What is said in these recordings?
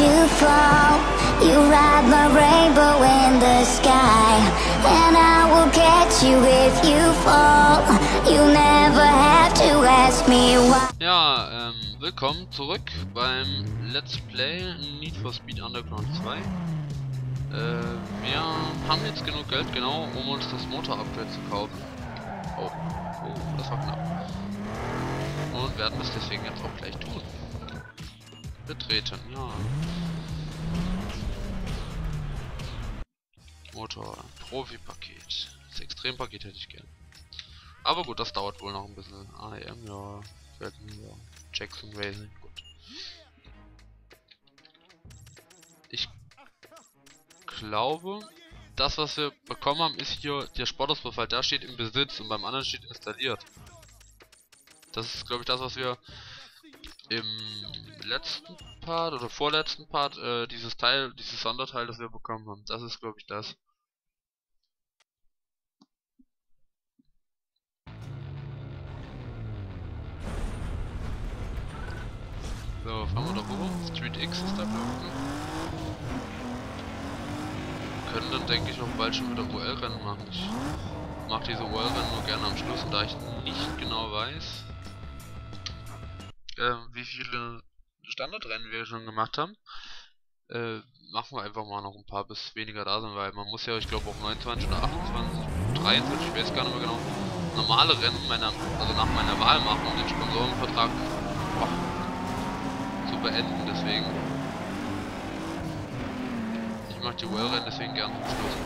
you fall, you ride my rainbow in the sky, and I will catch you if you fall, you never have to ask me why. Ja, willkommen zurück beim Let's Play Need for Speed Underground 2. Wir haben jetzt genug Geld, genau, um uns das Motor-Upgrade zu kaufen. Oh, oh, das war knapp. Und werden das deswegen jetzt auch gleich tun. Betreten, ja. Motor, Profi-Paket. Das Extrem-Paket hätte ich gern. Aber gut, das dauert wohl noch ein bisschen. AEM, ja. Jackson Racing, gut. Ich glaube, das, was wir bekommen haben, ist hier der Sportauspuff, weil da steht im Besitz und beim anderen steht installiert. Das ist, glaube ich, das, was wir im letzten Part oder vorletzten Part, dieses Sonderteil, das wir bekommen haben. Das ist, glaube ich, das. So, fahren wir da hoch. Street X ist da unten. Wir können dann, denke ich, auch bald schon wieder UL-Rennen machen. Ich mache diese UL-Rennen nur gerne am Schluss, und da ich nicht genau weiß, wie viele Standardrennen wir schon gemacht haben, machen wir einfach mal noch ein paar, bis weniger da sind, weil man muss ja, ich glaube, auch 29 oder 28, 23, ich weiß gar nicht mehr genau, normale Rennen nach meiner Wahl machen und den Sponsorenvertrag zu beenden, deswegen. Ich mache die Wellrennen deswegen gern zum Schluss.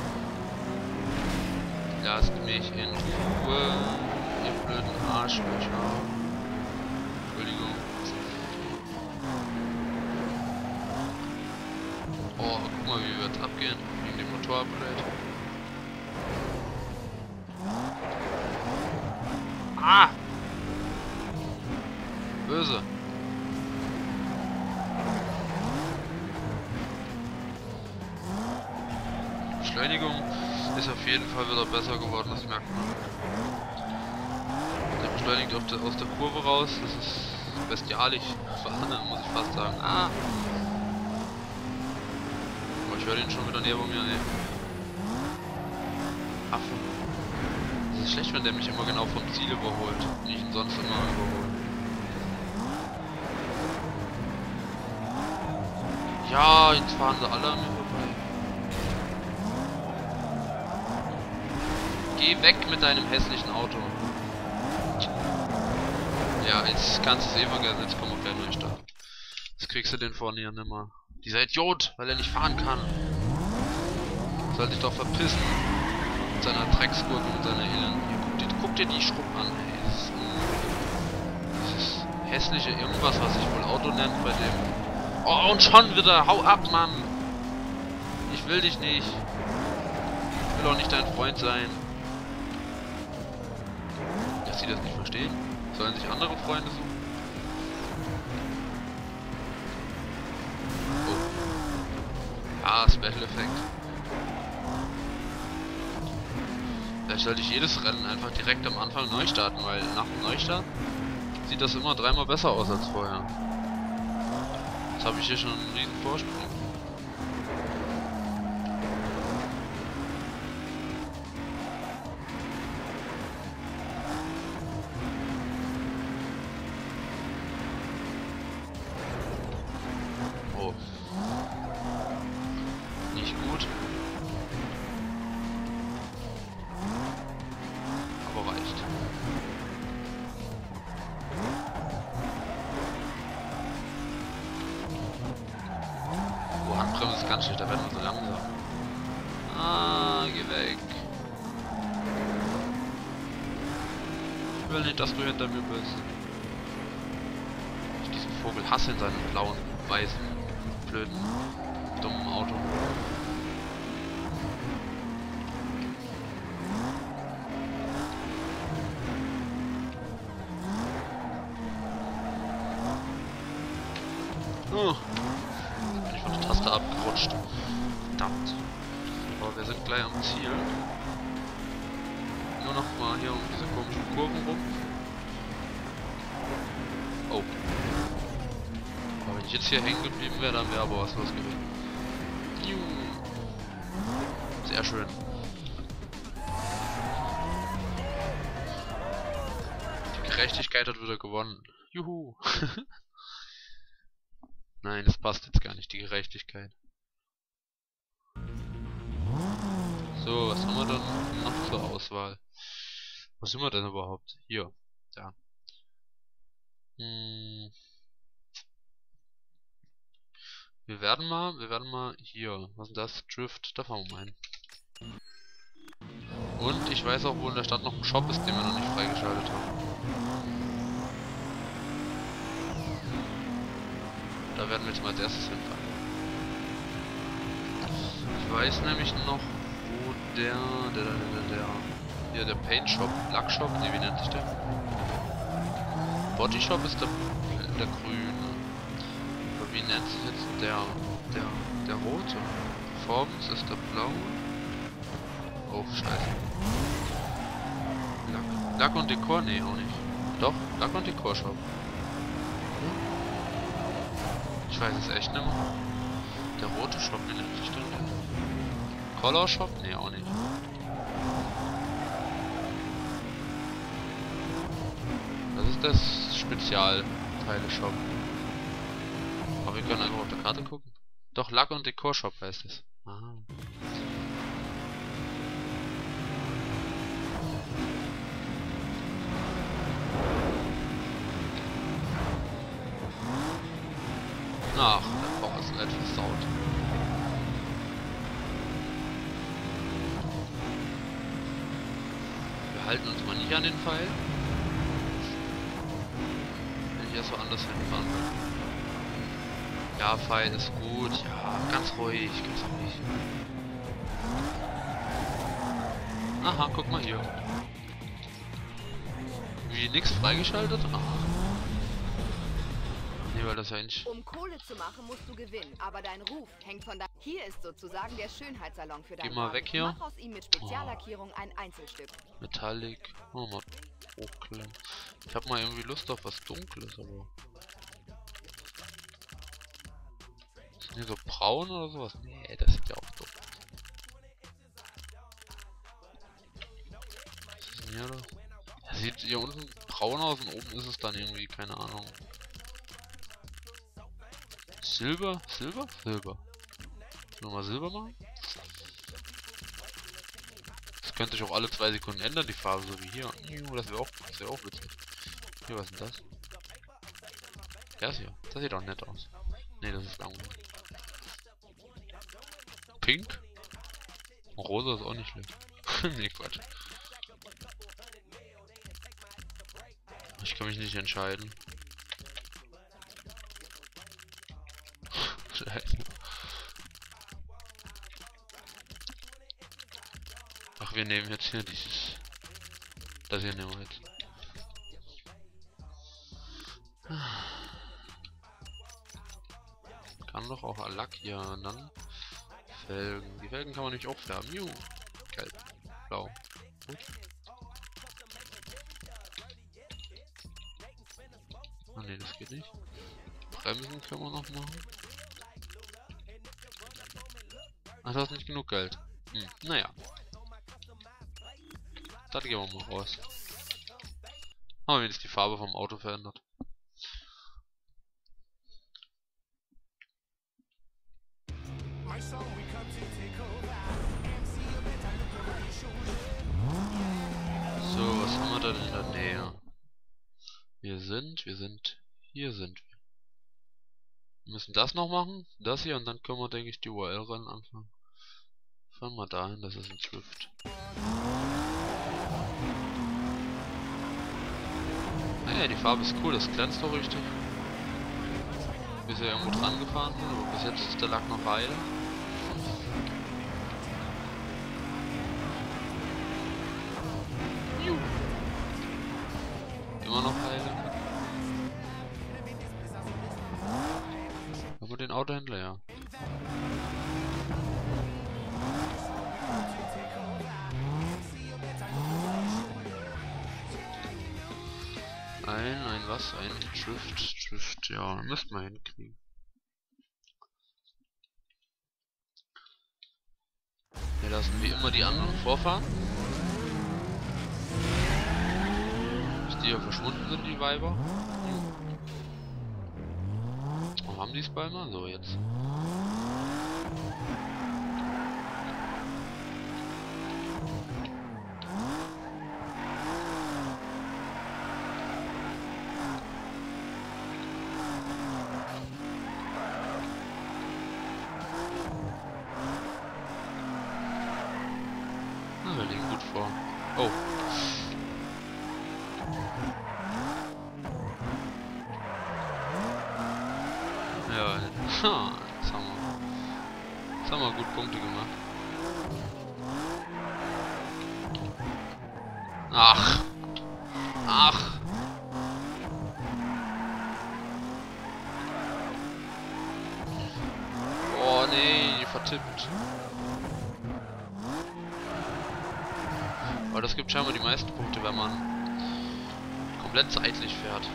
Lasst mich in Ruhe, ihr blöden Arschlöcher. Entschuldigung. Oh, guck mal, wie wird's abgehen wegen dem Motorupgrade. Ah! Böse. Beschleunigung ist auf jeden Fall wieder besser geworden, das merkt man. Der beschleunigt aus der Kurve raus, das ist bestialisch, muss ich fast sagen. Ah! Oh, ich höre den schon wieder neben mir, ey. Affen. Das ist schlecht, wenn der mich immer genau vom Ziel überholt, nicht ich ihn sonst immer überhole. Ja, jetzt fahren sie alle an mir vorbei. Geh weg mit deinem hässlichen Auto. Ja, jetzt kannst du es eh vergessen, jetzt kommen wir gleich durch da. Jetzt kriegst du den vorne ja nimmer. Dieser Idiot, weil er nicht fahren kann. Soll sich doch verpissen. Mit seiner Drecksgurke, mit seiner Elend. Guck dir die Schrupp an, ey. Das ist hässliche irgendwas, was ich wohl Auto nennt bei dem. Oh, und schon wieder, hau ab, Mann! Ich will dich nicht. Ich will auch nicht dein Freund sein. Dass sie das nicht verstehen. Sollen sich andere Freunde suchen? Oh. Ah, Special Effect. Vielleicht sollte ich jedes Rennen einfach direkt am Anfang neu starten, weil nach dem Neustart sieht das immer dreimal besser aus als vorher. Jetzt habe ich hier schon einen riesen Vorsprung. Das ist ganz schlecht, da werden wir so langsam. Ah, geh weg. Ich will nicht, dass du hinter mir bist. Ich diesen Vogel hasse in seinem blauen, weißen, blöden, dummen Auto. Oh. Taste abgerutscht. Verdammt. Aber wir sind gleich am Ziel. Nur noch mal hier um diese komischen Kurven rum. Oh. Aber ich jetzt hier hängen geblieben wäre, dann wäre aber was los gewesen. Sehr schön. Die Gerechtigkeit hat wieder gewonnen. Juhu. Nein, das passt jetzt gar nicht, die Gerechtigkeit. So, was haben wir denn noch zur Auswahl? Wo sind wir denn überhaupt? Hier, da. Wir werden mal hier. Was ist das? Drift, da fahren wir mal hin. Und ich weiß auch, wo in der Stadt noch ein Shop ist, den wir noch nicht freigeschaltet haben. Da werden wir jetzt mal als erstes hinfahren. Ich weiß nämlich noch, wo der Paint Shop, Lack Shop, ne, wie nennt sich der? Body Shop ist der grüne. Aber wie nennt sich jetzt der rote? Performance ist der blaue. Oh, scheiße. Lack und Dekor? Ne, auch nicht. Doch, Lack und Dekor Shop. Ich weiß es echt nicht mehr. Der rote Shop, wie nennt sich der? Color Shop? Ne, auch nicht. Das Spezialteile-Shop. Aber wir können einfach auf der Karte gucken. Doch, Lack- und Dekor-Shop heißt es. Aha. Ach, der Bauch ist nicht versaut. Wir halten uns mal nicht an den Pfeil. So anders hinfahren. Ja, fein ist gut. Ja, ganz ruhig, ganz ruhig. Aha, guck mal hier. Wie, nix freigeschaltet? Ach. Nee, weil das ja nicht. Um Kohle zu machen, musst du gewinnen, aber dein Ruf hängt von deinem. Hier ist sozusagen der Schönheitssalon für deinen. Geh mal weg hier. Mach aus ihm mit Speziallackierung ein Einzelstück. Metallic. Oh, mal. Okay. Ich hab mal irgendwie Lust auf was Dunkles, aber. Ist hier so braun oder sowas? Nee, das ist ja auch dumm. Was ist denn hier da? Das sieht hier unten braun aus und oben ist es dann irgendwie, keine Ahnung. Silber? Silber? Silber. Nochmal Silber machen? Könnte ich auch alle 2 Sekunden ändern, die Farbe, so wie hier. Das wäre auch witzig. Hier, was ist denn das? Das hier. Das sieht auch nett aus. Ne, das ist langweilig. Pink? Rosa ist auch nicht schlecht. Ne, Quatsch. Ich kann mich nicht entscheiden. Scheiße. Wir nehmen jetzt hier dieses. Das hier nehmen wir jetzt. Kann doch auch Lack hier dann. Felgen. Die Felgen kann man nicht auch färben. Juhu. Gelb. Blau. Gut. Ah ne, das geht nicht. Bremsen können wir noch machen. Ach, das ist nicht genug Geld. Hm. Naja. Dann gehen wir mal raus. Haben wir jetzt die Farbe vom Auto verändert. So, was haben wir denn in der Nähe? Hier sind wir. Wir müssen das noch machen, das hier, und dann können wir, denke ich, die URL-Rennen anfangen. Fahren wir dahin, das ist ein Drift. Ja, die Farbe ist cool, das glänzt doch richtig. Wir sind ja irgendwo dran gefahren, aber bis jetzt ist der Lack noch heil. Juhu. Immer noch heil. Haben wir den Autohändler, ja. Ein Drift, ja, müsste man hinkriegen. Hier lassen wir immer die anderen vorfahren. Bis die ja verschwunden sind, die Weiber. Warum haben die es bei mir? So, jetzt. Wir liegen gut vor. Oh. Ja, jetzt haben wir gut Punkte gemacht. Ach. Ach. Oh nee, vertippt. Aber das gibt scheinbar die meisten Punkte, wenn man komplett seitlich fährt.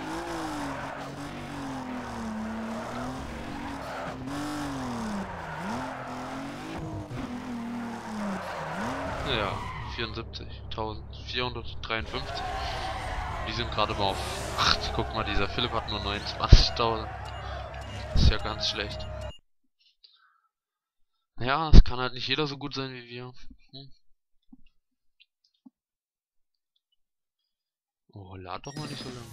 Naja, 74.453. Die sind gerade mal auf 8. Guck mal, dieser Philipp hat nur 29.000. Ist ja ganz schlecht. Ja, es kann halt nicht jeder so gut sein wie wir. Hm. Oh, lad doch mal nicht so lange.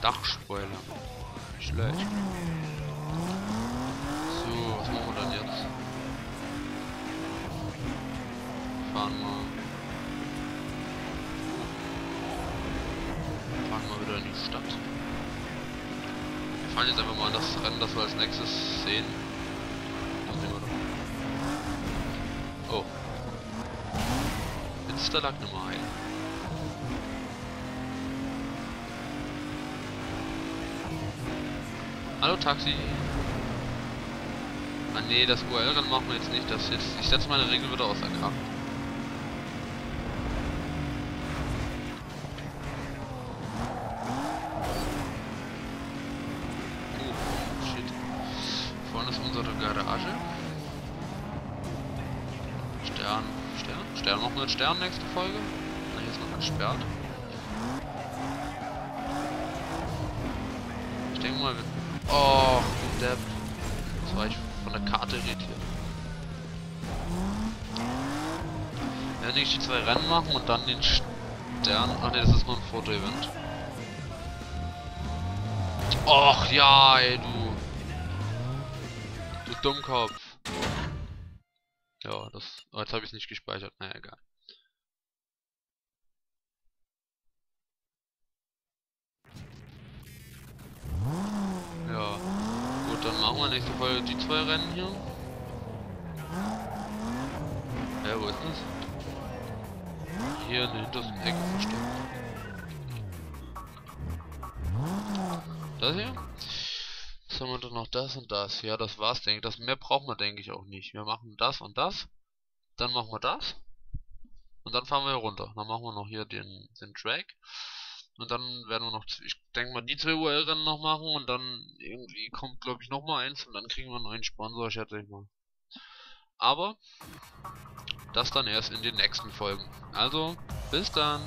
Dachspoiler. Schlecht. So, was machen wir dann jetzt? Fahren wir wieder in die Stadt. Wir fahren jetzt einfach mal an das Rennen, das wir als nächstes sehen. Das nehmen wir doch. Oh. Jetzt ist der Lack Nummer 1. Hallo Taxi! Ah ne, das URL-Rennen machen wir jetzt nicht. Ich setze meine Regel wieder außer Kraft. Oh, shit. Vorne ist unsere Garage. Stern, machen wir einen Stern nächste Folge. Na, hier ist noch gesperrt. Ich denke mal, wir... Oh, Depp. Das war ich von der Karte irritiert. Wenn ich die 2 Rennen machen und dann den Stern. Ach ne, das ist nur ein Foto-Event. Och ja, ey, du. Du Dummkopf. Ja, das. Oh, jetzt habe ich es nicht gespeichert. Naja, egal. Ja, gut, dann machen wir nächste Folge die 2 Rennen hier. Ja, wo ist das? Hier in der hintersten Ecke versteckt. Das hier? Was haben wir denn noch? Das und das. Ja, das war's, denke ich. Das mehr brauchen wir, denke ich, auch nicht. Wir machen das und das. Dann machen wir das. Und dann fahren wir hier runter. Dann machen wir noch hier den Track. Und dann werden wir noch, ich denke mal, die 2 URL-Rennen noch machen und dann irgendwie kommt, glaube ich, nochmal eins und dann kriegen wir einen neuen Sponsor, schätze ich mal. Aber das dann erst in den nächsten Folgen. Also, bis dann!